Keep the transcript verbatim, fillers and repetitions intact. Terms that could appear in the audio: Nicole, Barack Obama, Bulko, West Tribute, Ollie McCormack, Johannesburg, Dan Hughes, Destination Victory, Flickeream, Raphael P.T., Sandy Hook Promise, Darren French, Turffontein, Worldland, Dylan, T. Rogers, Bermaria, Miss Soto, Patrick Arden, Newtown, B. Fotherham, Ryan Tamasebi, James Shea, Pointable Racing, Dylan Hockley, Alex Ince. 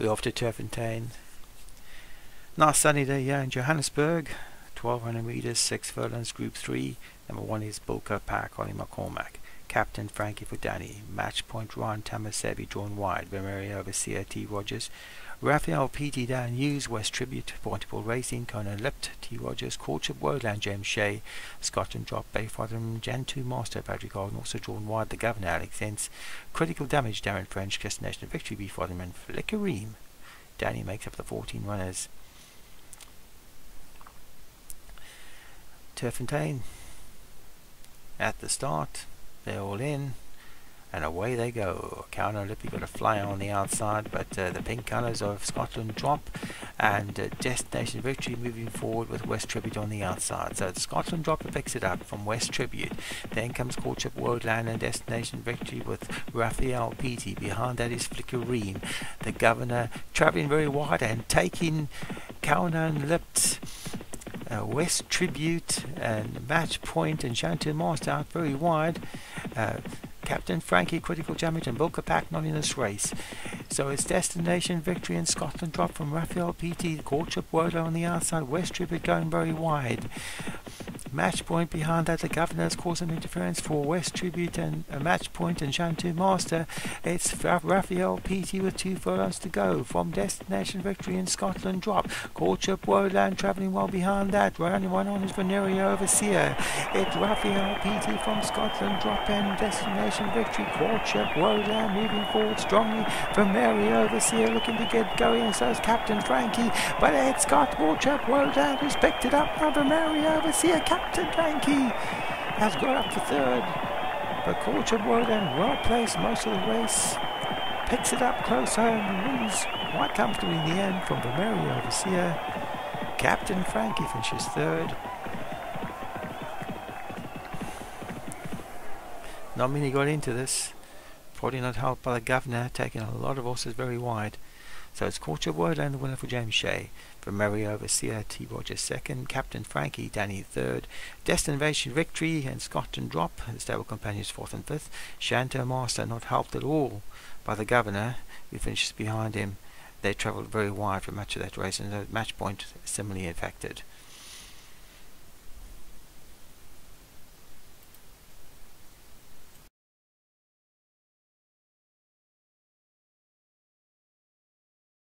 We're off to Turffontein. Nice sunny day here in Johannesburg. twelve hundred meters, six furlongs, group three. Number one is Bulko, Pack, Ollie McCormack. Captain Frankie for Danny. Match point Ryan Tamasebi, drawn wide. Bermaria overseer T. Rogers. Raphael P T Dan Hughes, West Tribute, Pointable Racing, Conan Lipt, T. Rogers, Courtship, Worldland, James Shea, Scotland Drop, B. Fotherham, Gen two Master, Patrick Arden, also drawn wide, the Governor, Alex Ince, Critical Damage, Darren French, Destination Victory, B. Fotherham, and Flickeream. Danny makes up the fourteen runners. Turffontein at the start. They're all in, and away they go. Counter Lippy got a flyer on the outside, but uh, the pink colours of Scotland Drop and uh, Destination Victory moving forward with West Tribute on the outside. So it's Scotland Drop picks it up from West Tribute. Then comes Courtship, Worldland, and Destination Victory with Raphael P T. Behind that is Flickeream. The Governor travelling very wide and taking Counter Lipped. Uh, West Tribute and Match Point and Shantu Master out very wide. Uh, Captain Frankie, Critical Damage, and Bulko Pack not in this race. So it's Destination Victory and Scotland Drop from Raphael P T. Courtship Wodler on the outside. West Tribute going very wide. Match Point behind that. The Governor's caused some interference for West Tribute and uh, Match Point and Shantu Master. It's Raphael P T with two furlongs to go from Destination Victory in Scotland Drop. Courtship Worldland travelling well behind that. Running one on is Bermaria Overseer. It's Raphael P T from Scotland Drop and Destination Victory. Courtship Worldland moving forward strongly. Bermaria Overseer looking to get going, and so is Captain Frankie. But it's got Courtship Worldland who's picked it up now. Bermaria Overseer. Captain Frankie has got up to third, but Courtship Worldland, well placed most of the race, picks it up close home and wins quite comfortably in the end from Bermaria Overseer. Captain Frankie finishes third. Not many got into this, probably not helped by the Governor taking a lot of horses very wide. So it's Courtship Worldland, the winner for James Shea. Bermaria Overseer, T. Rogers second, Captain Frankie, Danny third, Destination Victory and Scotland Drop, the stable companions fourth and fifth. Shanto Master not helped at all by the Governor, who finishes behind him. They travelled very wide for much of that race, and the Match Point similarly affected.